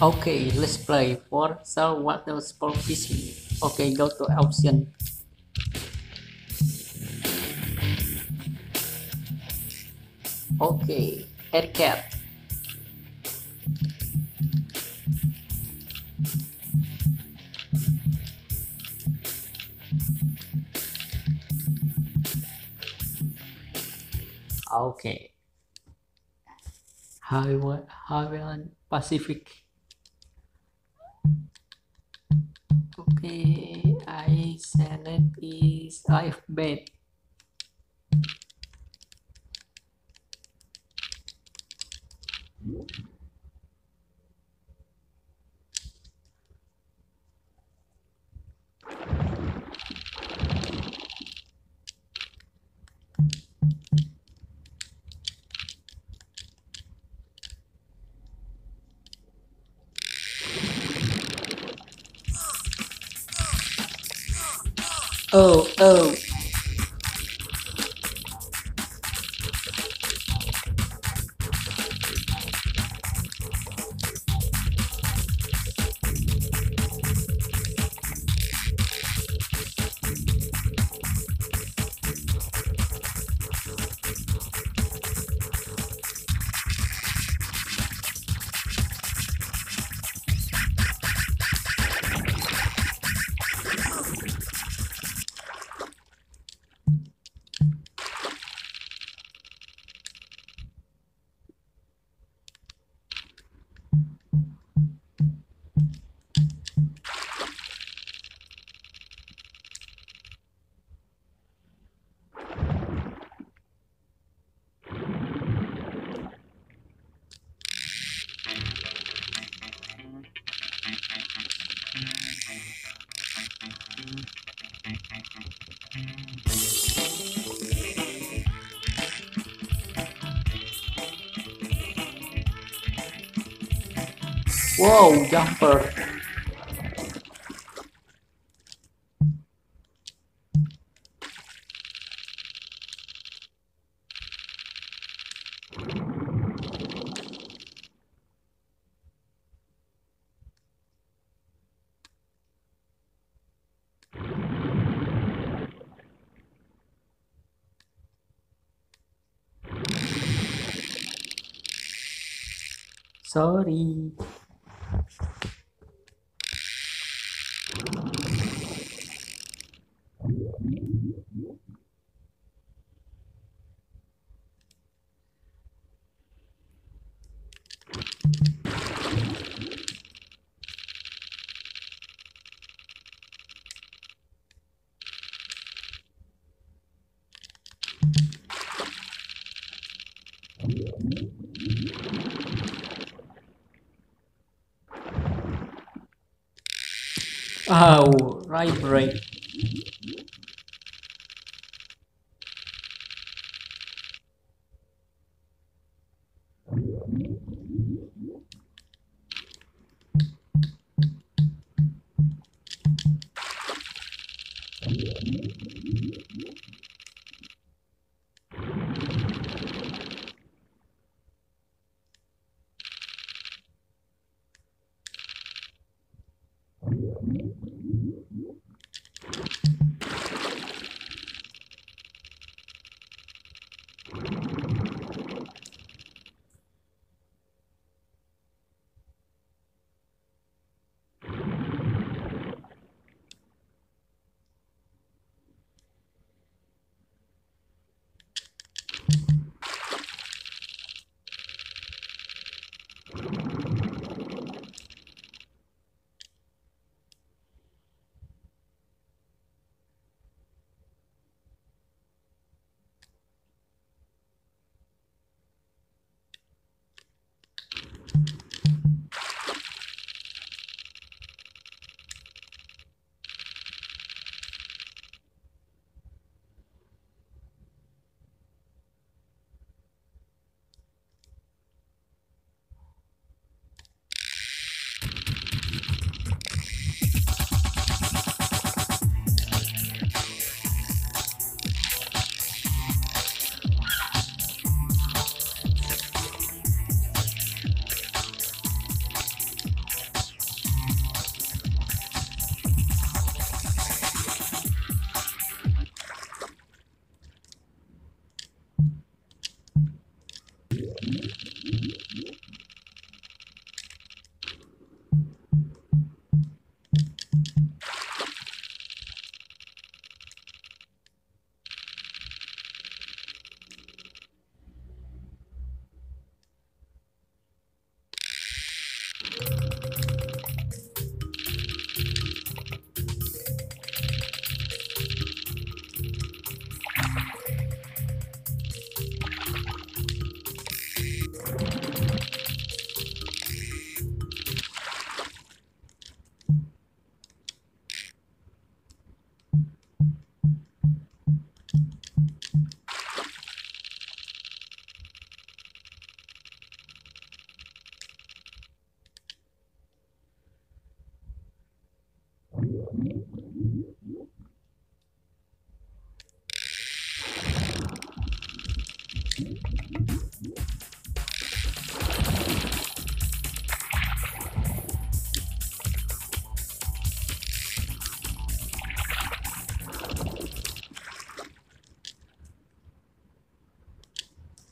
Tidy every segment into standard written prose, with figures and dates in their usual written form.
Okay, let's play for saltwater sportfishing. Okay, go to option. Okay, air cat. Okay, Hawaiian Pacific. Okay, I select is live bait. Oh. Wow, jumper. Sorry. Oh, right break.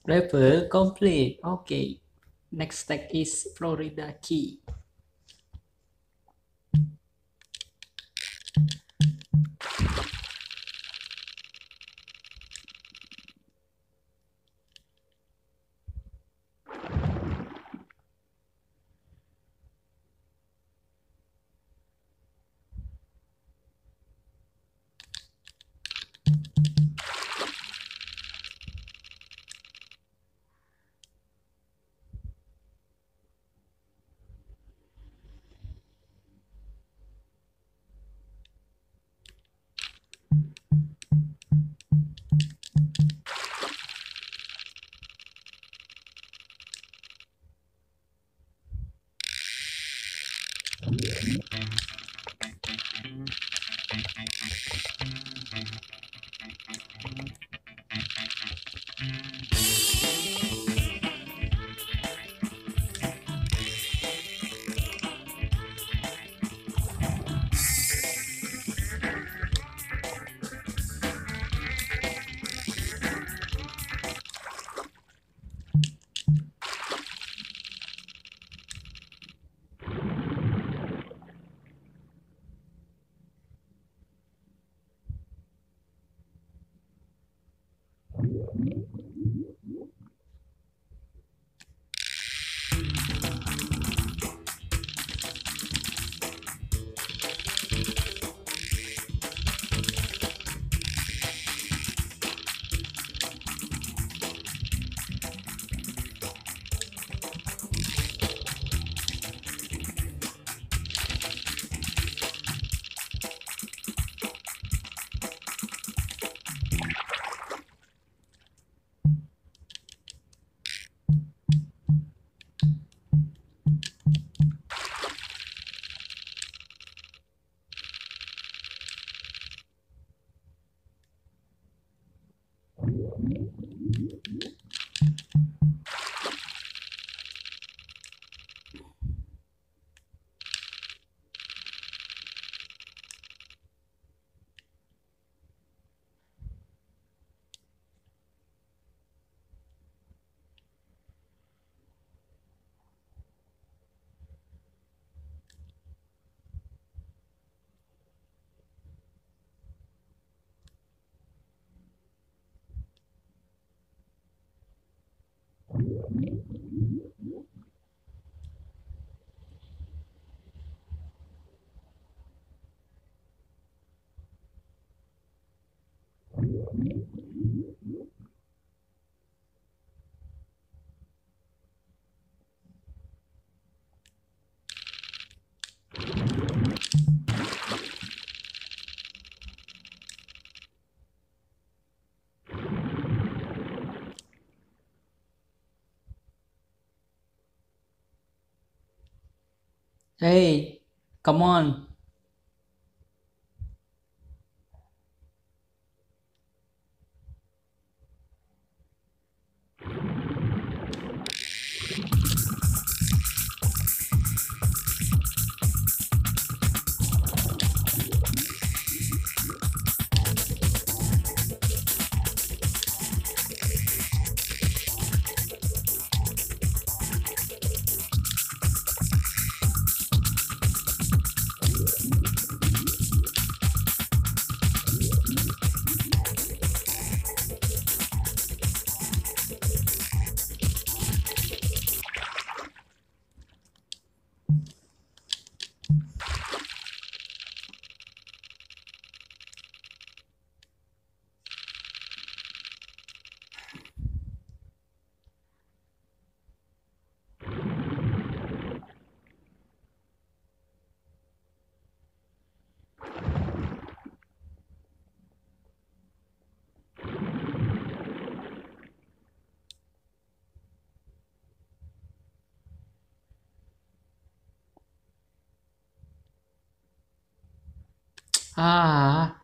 Level complete. Okay. Next stack is Florida Key. Hey, come on. Ah.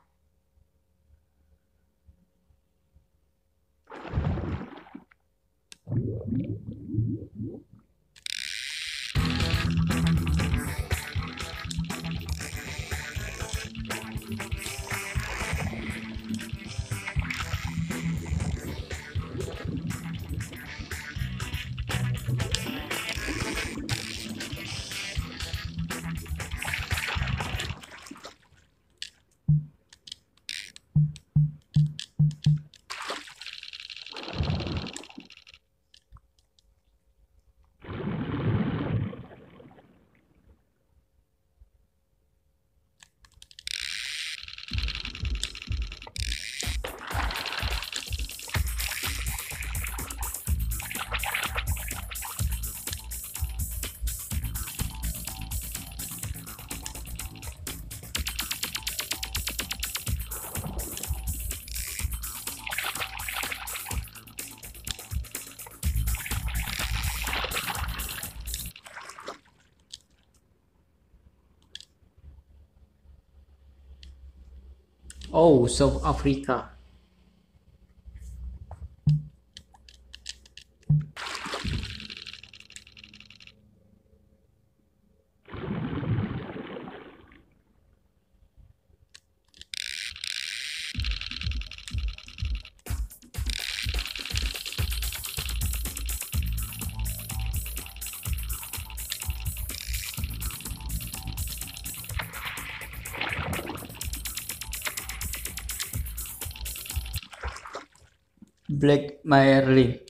Oh, South Africa. Black Marlin.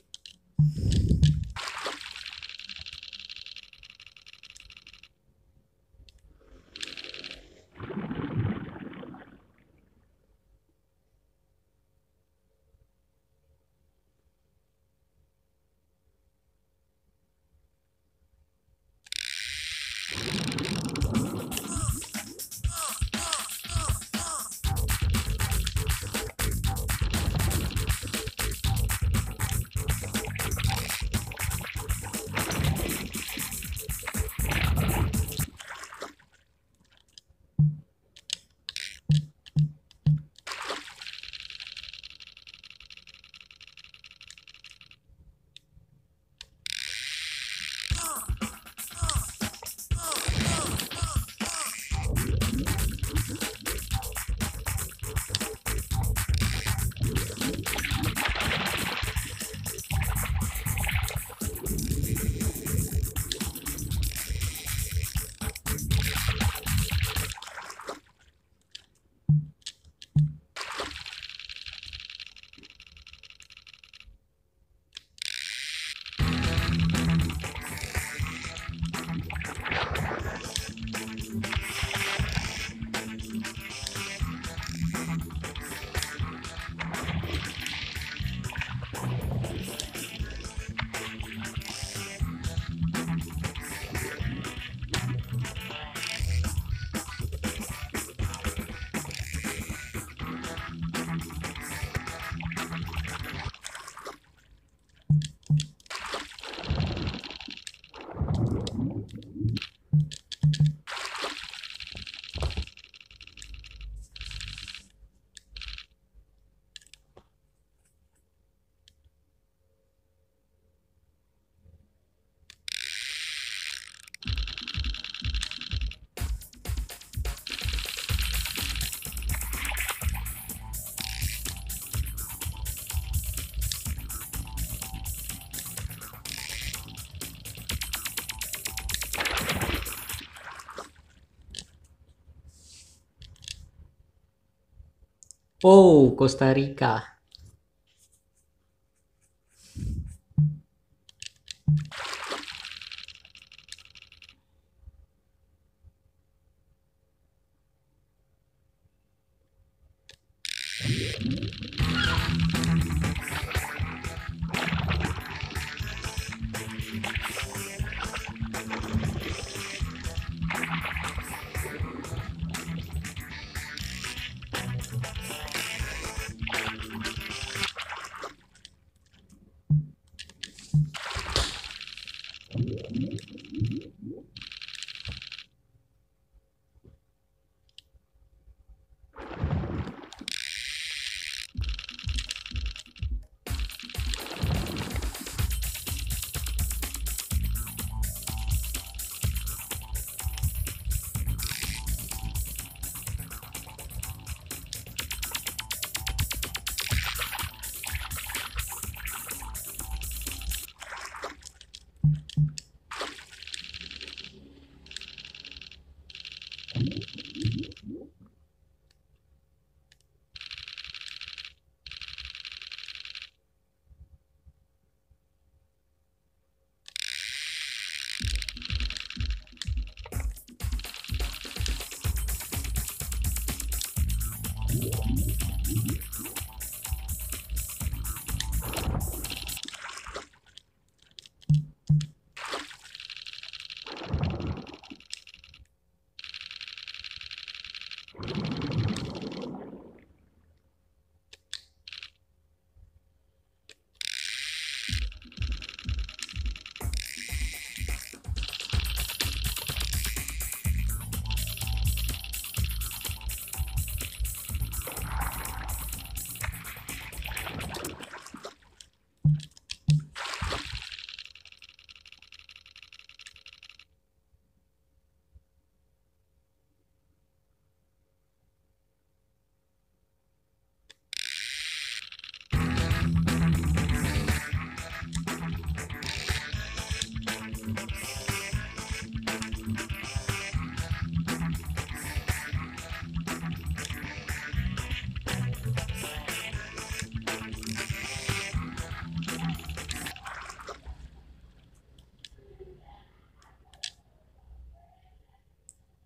Oh, Costa Rica.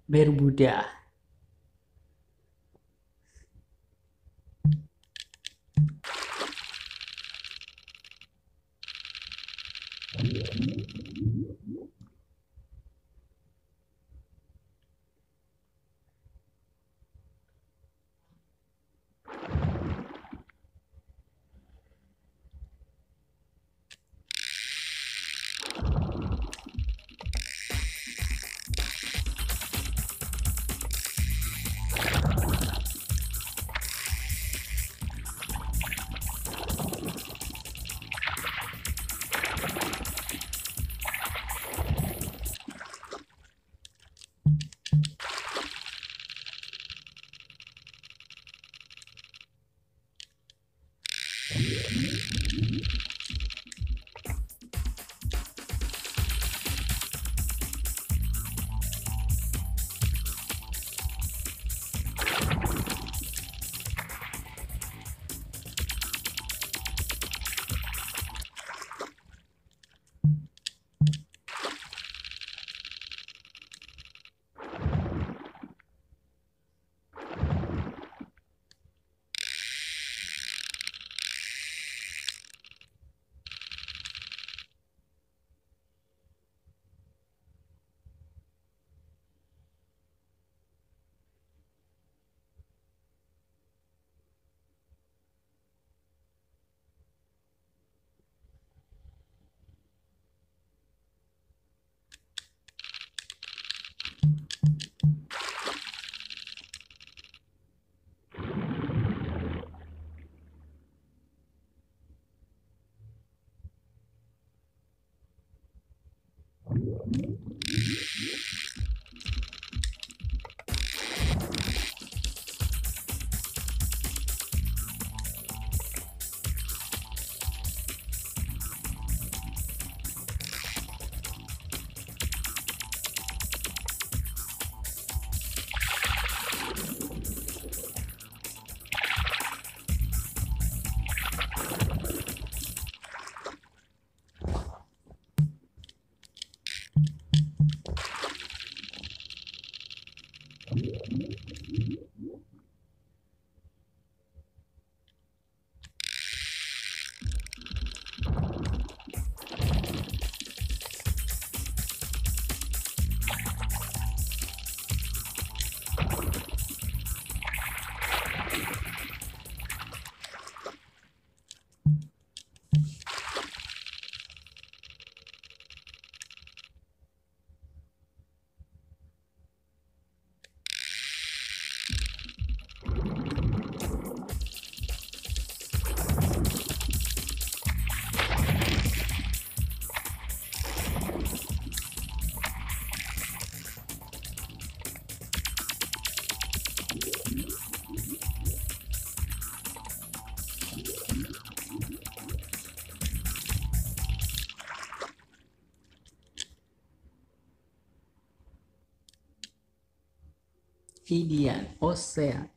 Barracuda. Indian Ocean.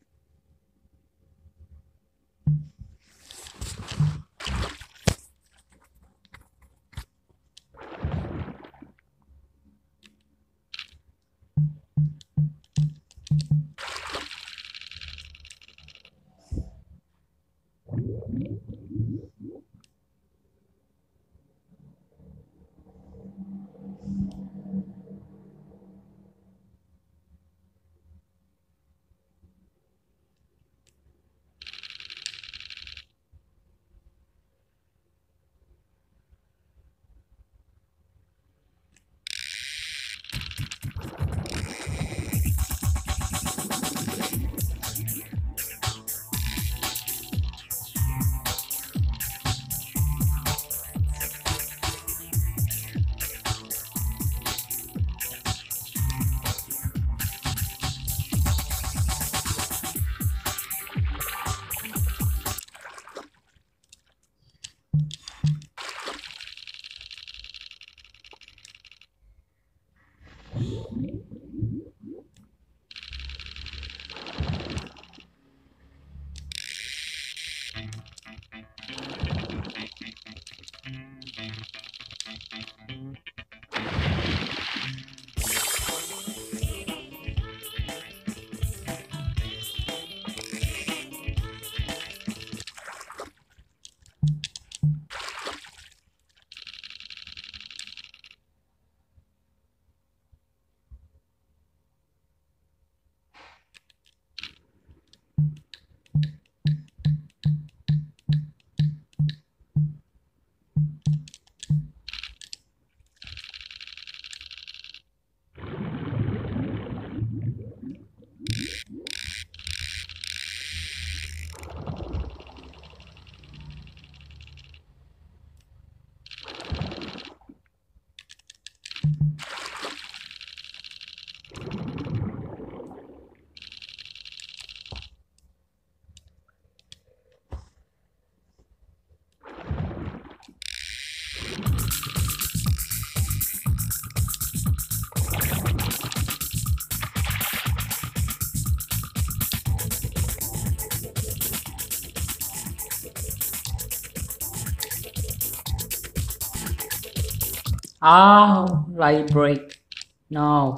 Oh, light break. No.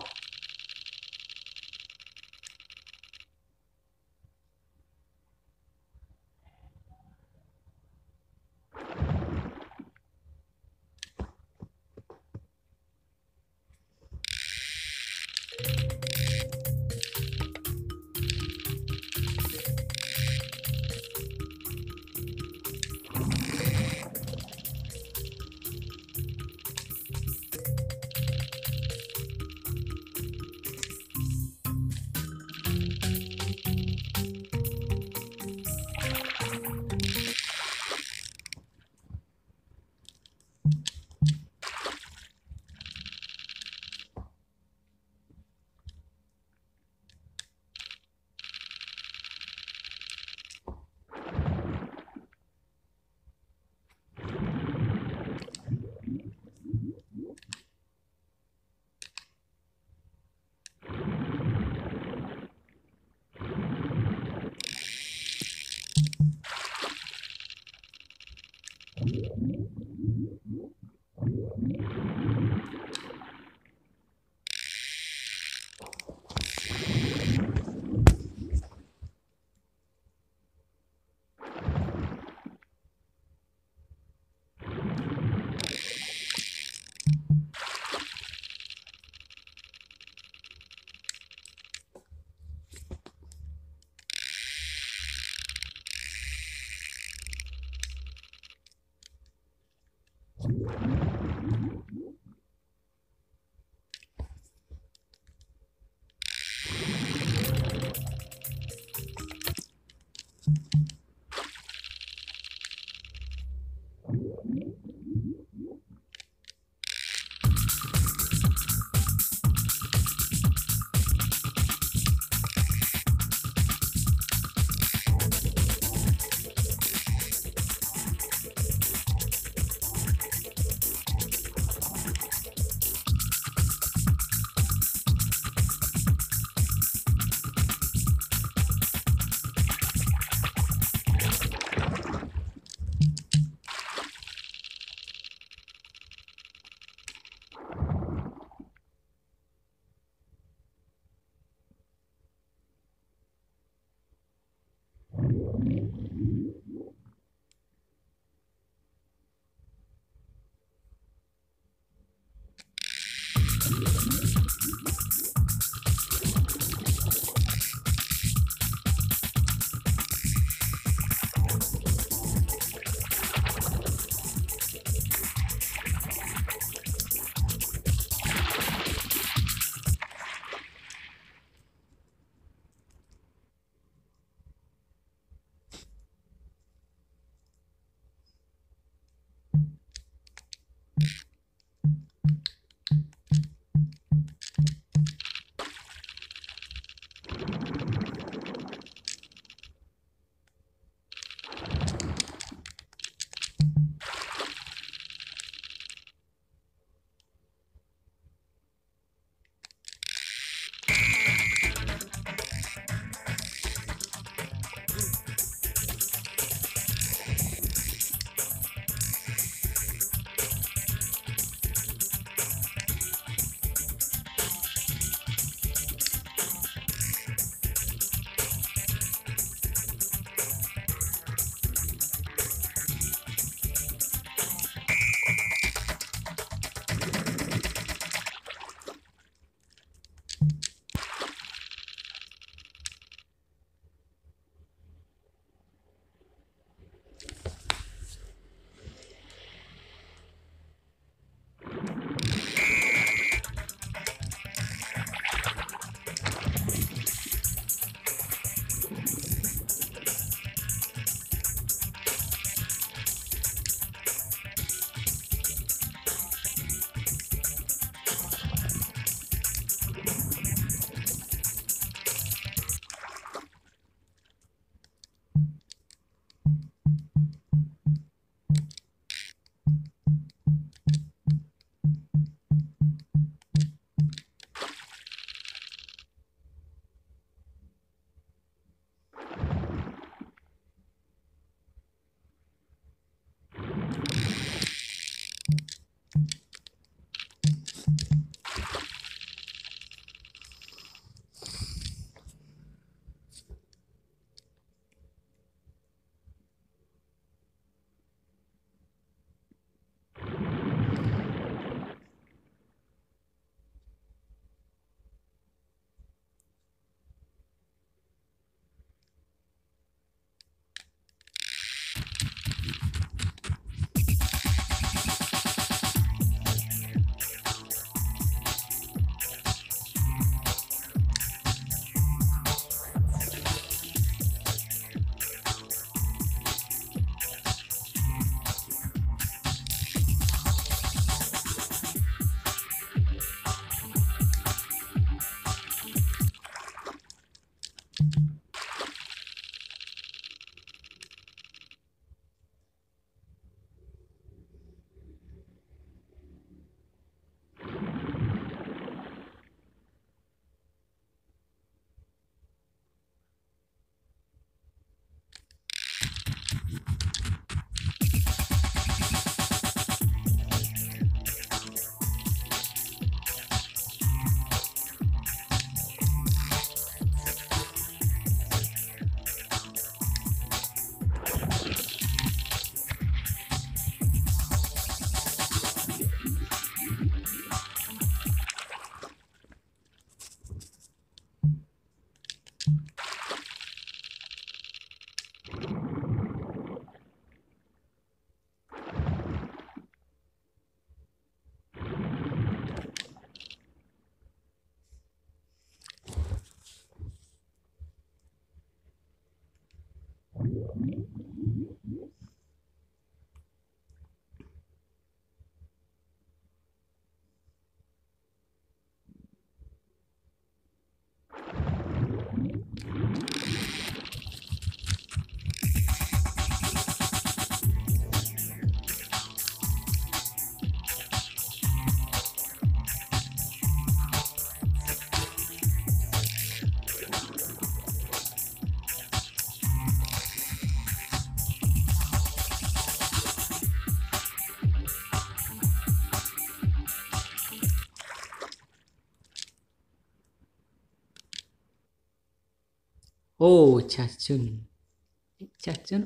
Oh, Cancun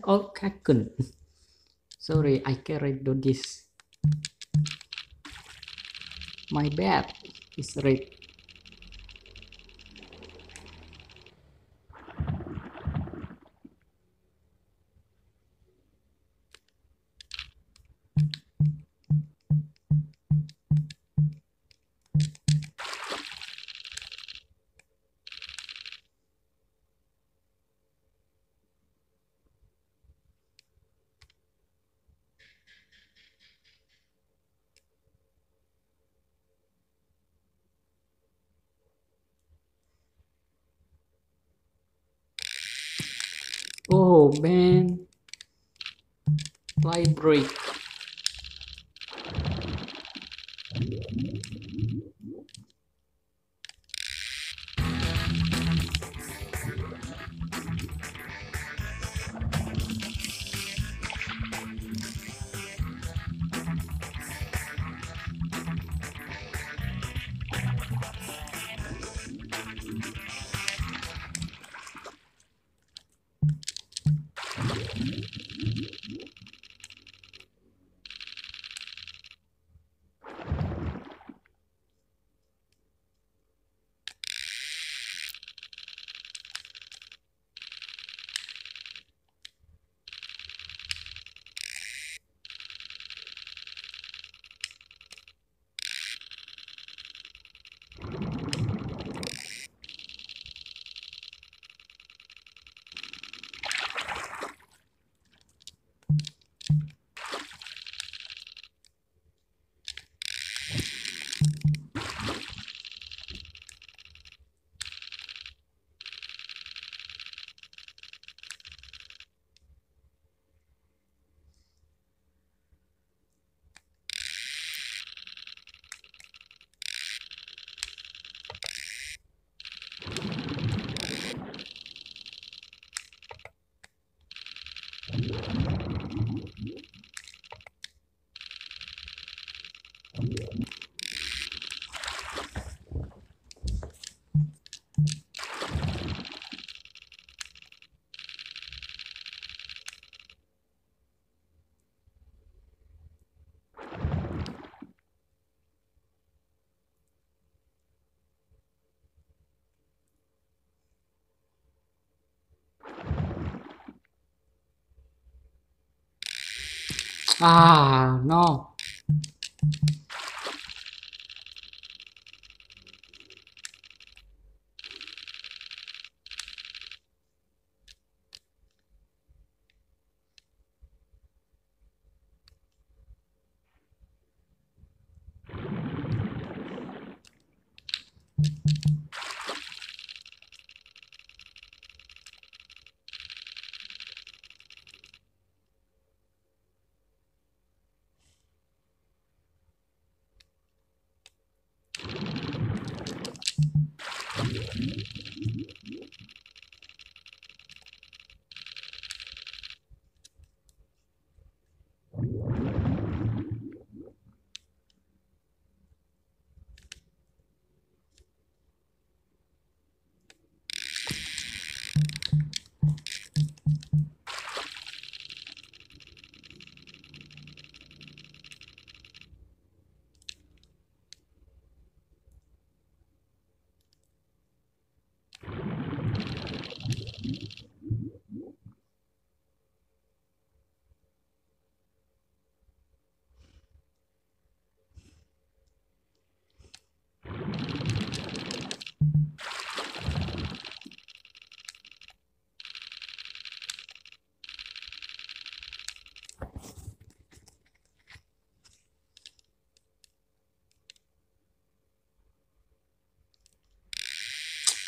or Cancun. Sorry, I carried on this. My bad, it's red. Oh man, fly break. Ah, no.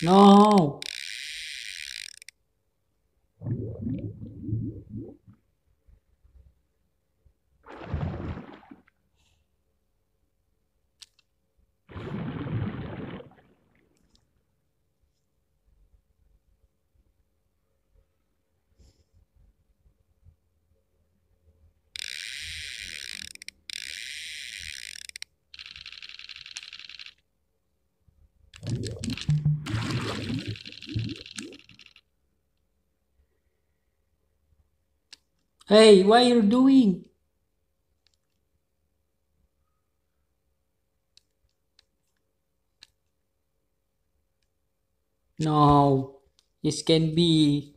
No. Hey, what are you doing? No, this can be.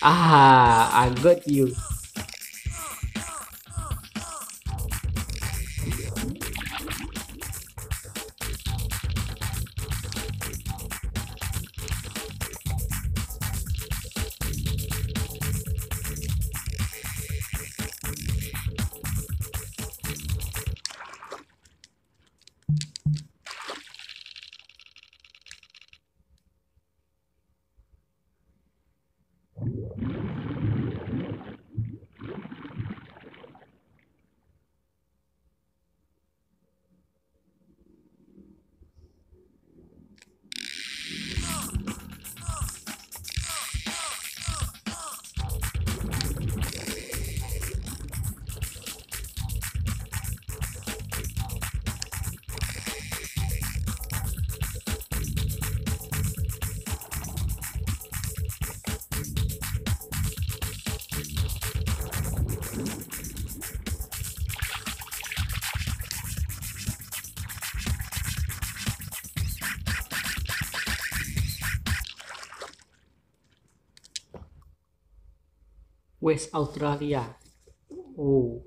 Ah, I got you. West Australia. Oh.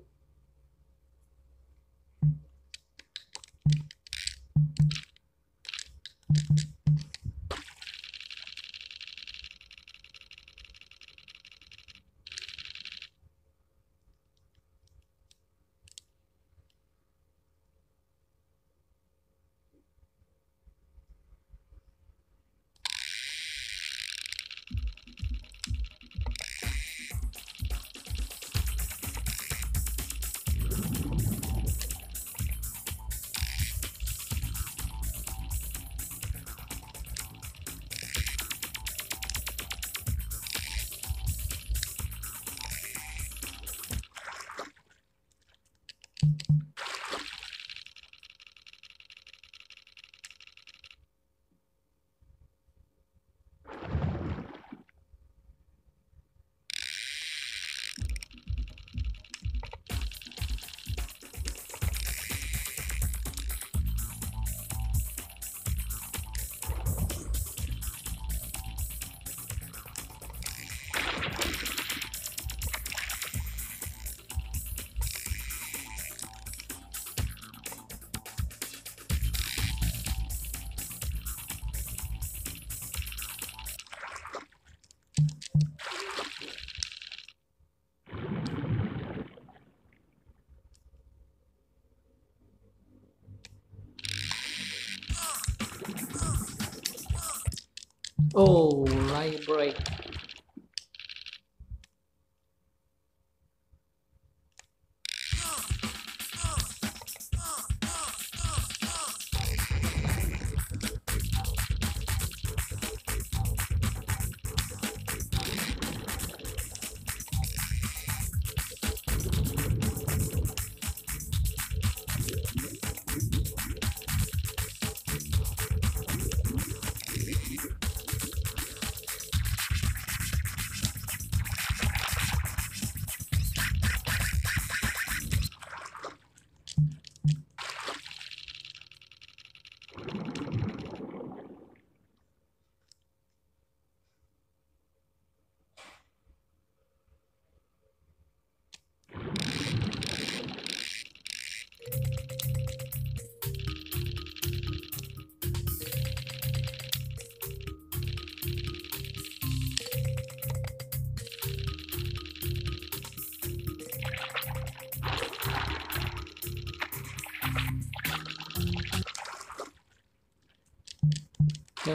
Oh, right break.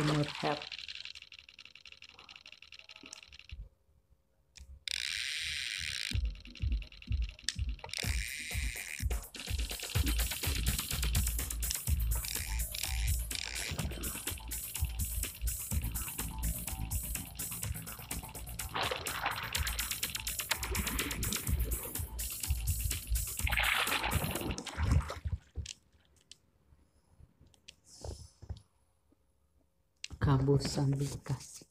them with help. Kabusang bigkas.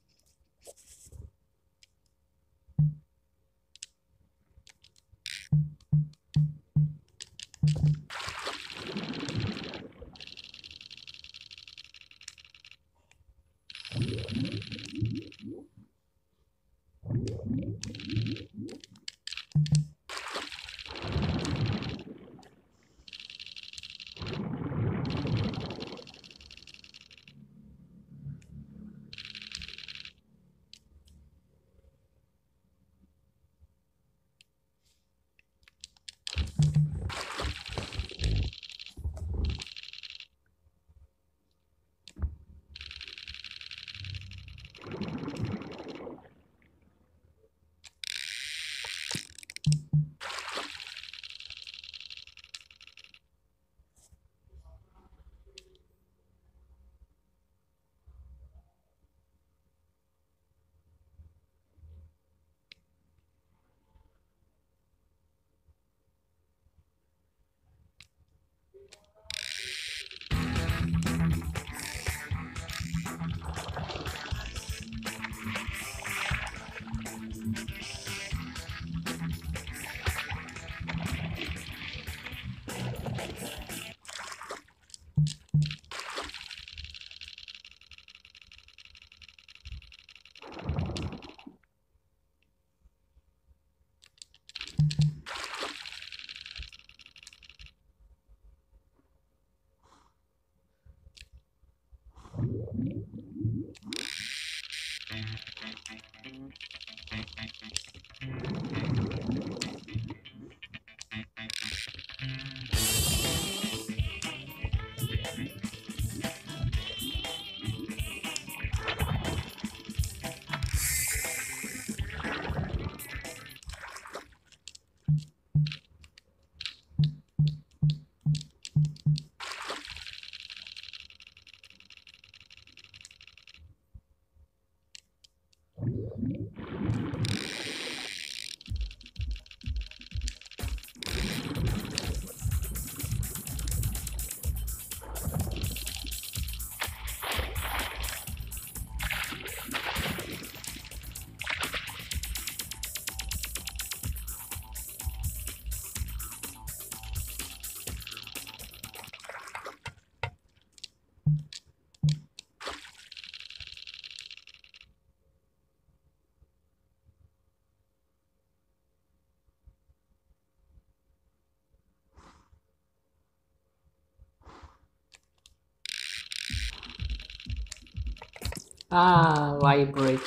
Ah, vibrate.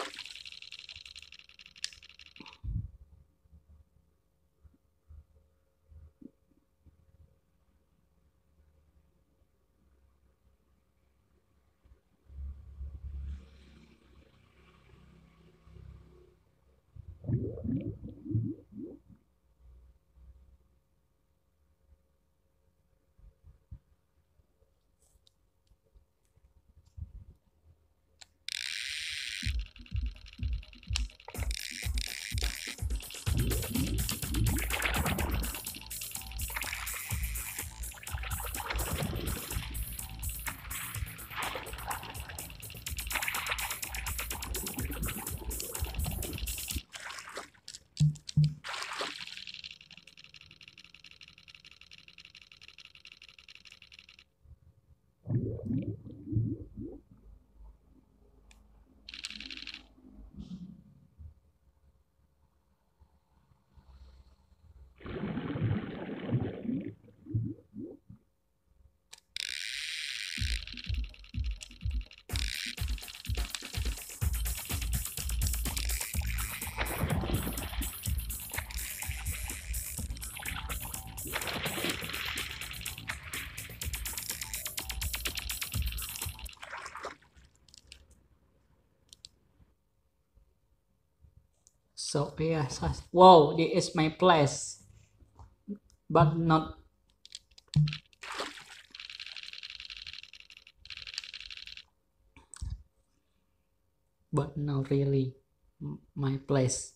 So yes, wow, this is my place, but not. But not really my place.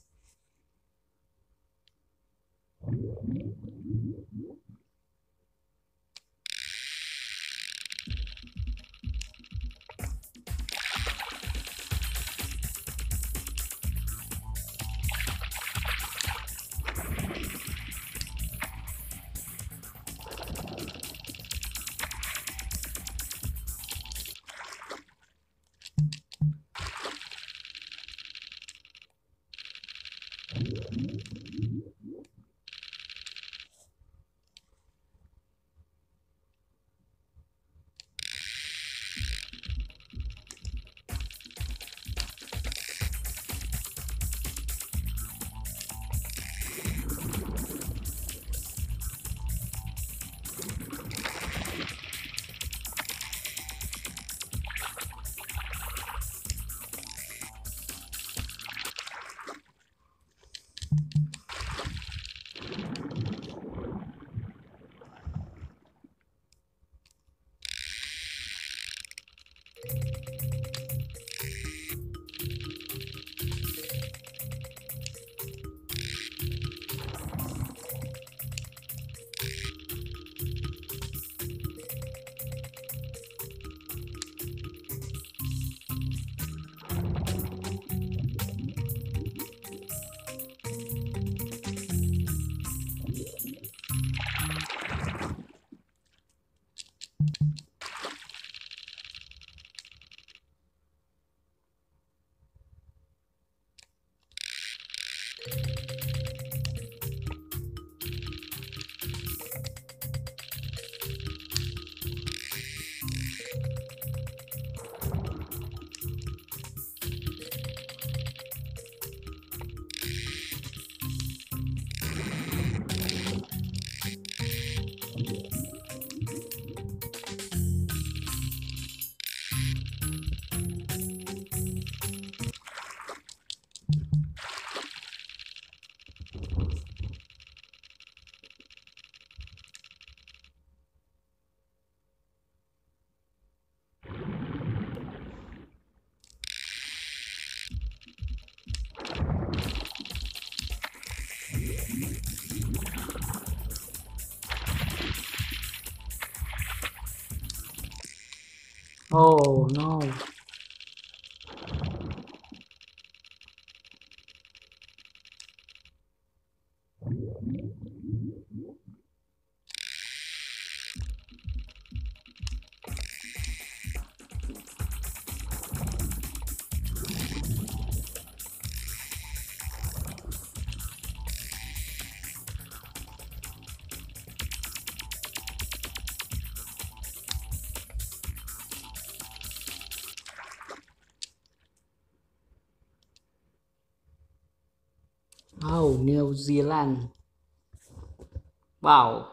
Oh no. Oh, New Zealand. Wow.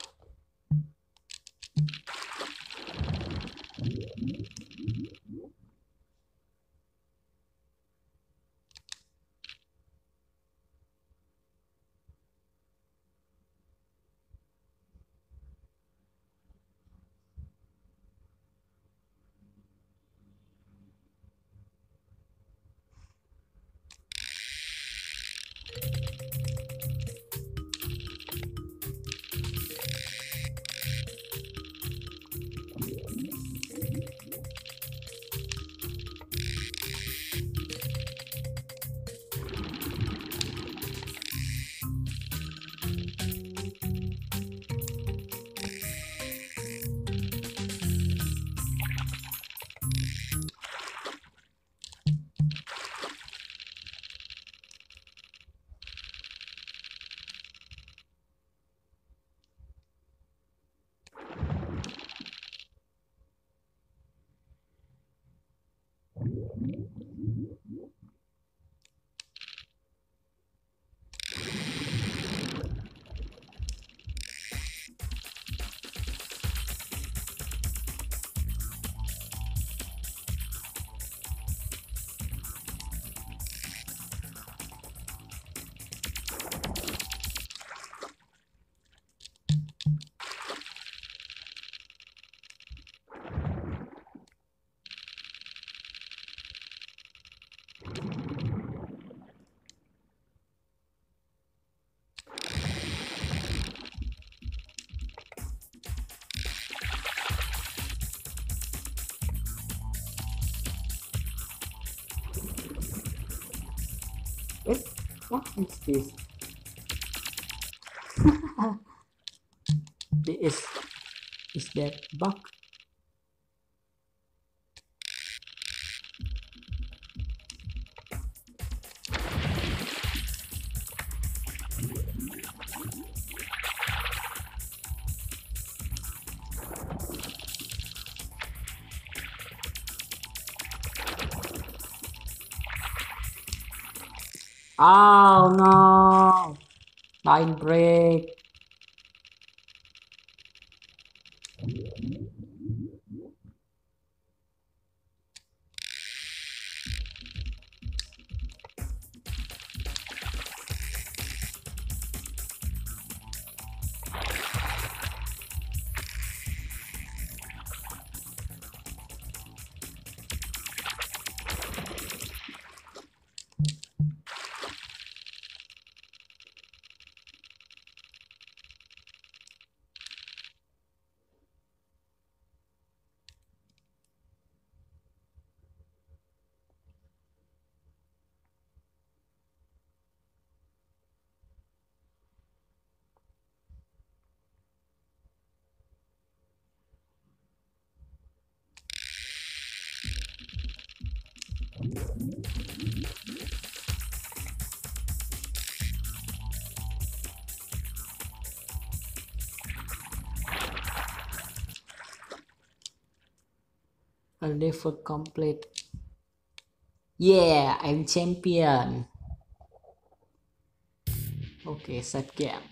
What is this? Is that bug? Oh no! Line break. A level complete. Yeah, I'm champion. Okay, set game.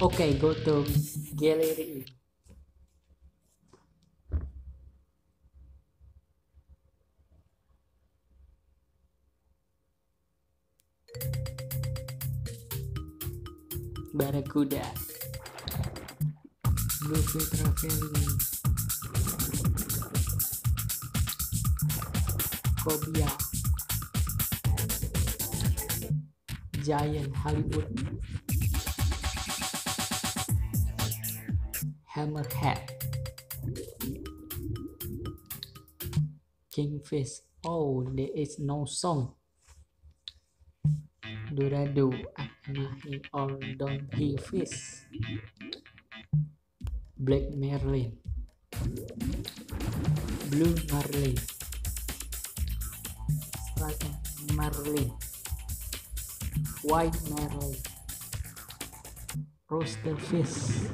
Okay, go to gallery. Barracuda. Blue traveling. Cobia. Giant Hollywood. Hammerhead. Kingfish. Oh, there is no song. Dorado, Mahi, or don't he fish. Black Marlin. Blue Marlin. Striped Marlin. White Marlin. Roosterfish.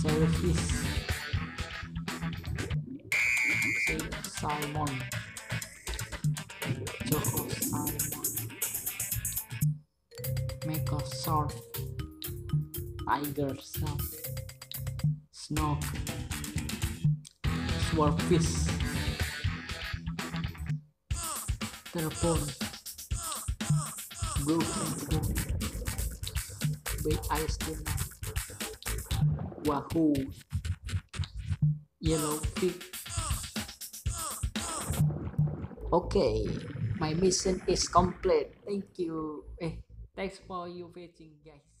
Sailfish. Salmon. Choco salmon. Mako shark. Tiger shark. Snorkel. Swordfish. Terpon. Blue Cancun. Big ice cream. Wahoo, yellow pig. Okay, my mission is complete. Thank you. Thanks for you watching, guys.